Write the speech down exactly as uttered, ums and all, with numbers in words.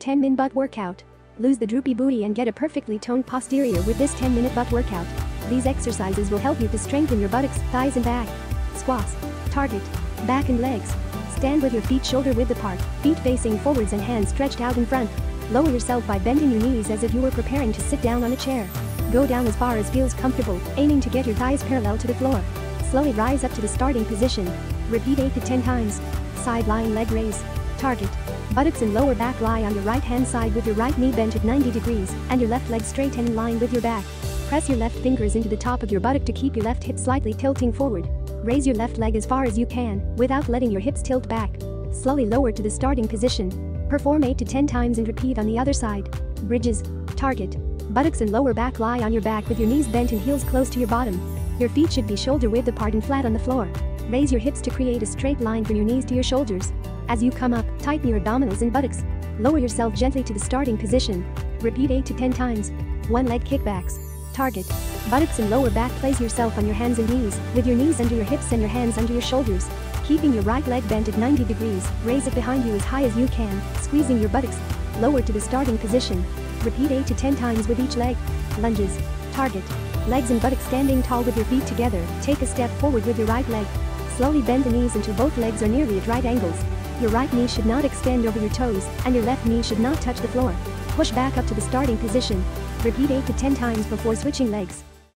ten minute butt workout. Lose the droopy booty and get a perfectly toned posterior with this ten minute butt workout. These exercises will help you to strengthen your buttocks, thighs and back. Squats. Target. Back and legs. Stand with your feet shoulder width apart, feet facing forwards and hands stretched out in front. Lower yourself by bending your knees as if you were preparing to sit down on a chair. Go down as far as feels comfortable, aiming to get your thighs parallel to the floor. Slowly rise up to the starting position. Repeat eight to ten times. Side lying leg raise. Target. Buttocks and lower back lie on your right hand side with your right knee bent at ninety degrees and your left leg straight and in line with your back. Press your left fingers into the top of your buttock to keep your left hip slightly tilting forward. Raise your left leg as far as you can, without letting your hips tilt back. Slowly lower to the starting position. Perform eight to ten times and repeat on the other side. Bridges. Target. Buttocks and lower back lie on your back with your knees bent and heels close to your bottom. Your feet should be shoulder width apart and flat on the floor. Raise your hips to create a straight line from your knees to your shoulders. As you come up, tighten your abdominals and buttocks. Lower yourself gently to the starting position. Repeat eight to ten times. One leg kickbacks. Target. Buttocks and lower back. Place yourself on your hands and knees, with your knees under your hips and your hands under your shoulders. Keeping your right leg bent at ninety degrees, raise it behind you as high as you can, squeezing your buttocks. Lower to the starting position. Repeat eight to ten times with each leg. Lunges. Target. Legs and buttocks standing tall with your feet together. Take a step forward with your right leg. Slowly bend the knees until both legs are nearly at right angles. Your right knee should not extend over your toes, and your left knee should not touch the floor. Push back up to the starting position. Repeat eight to ten times before switching legs.